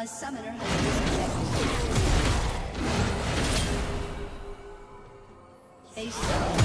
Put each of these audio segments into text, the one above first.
A summoner has disconnected. A summoner.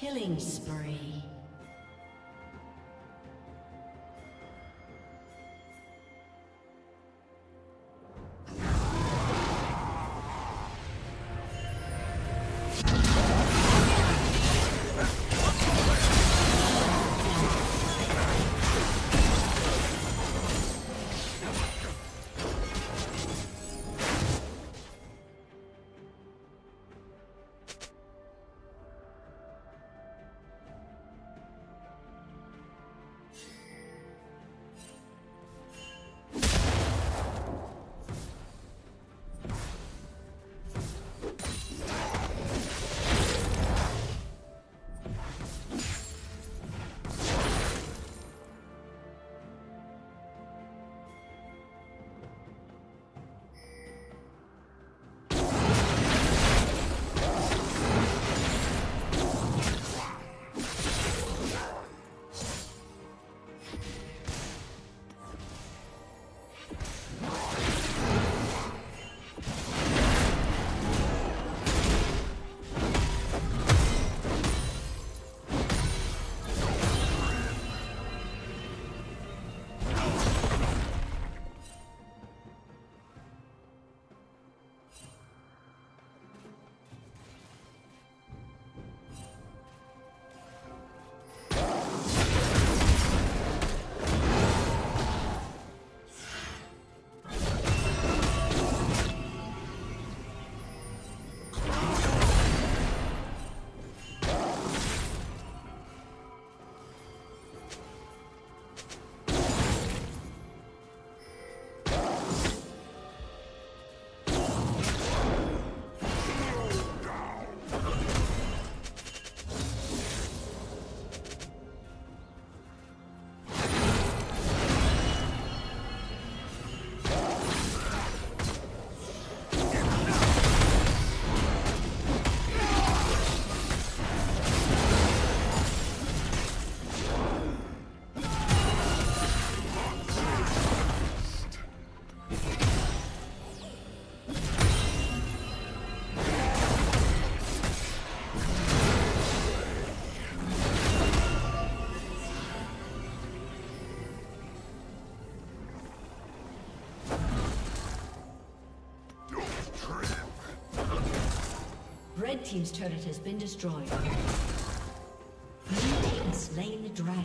Killing spree. Red team's turret has been destroyed. Blue team has slain the dragon.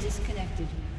Disconnected.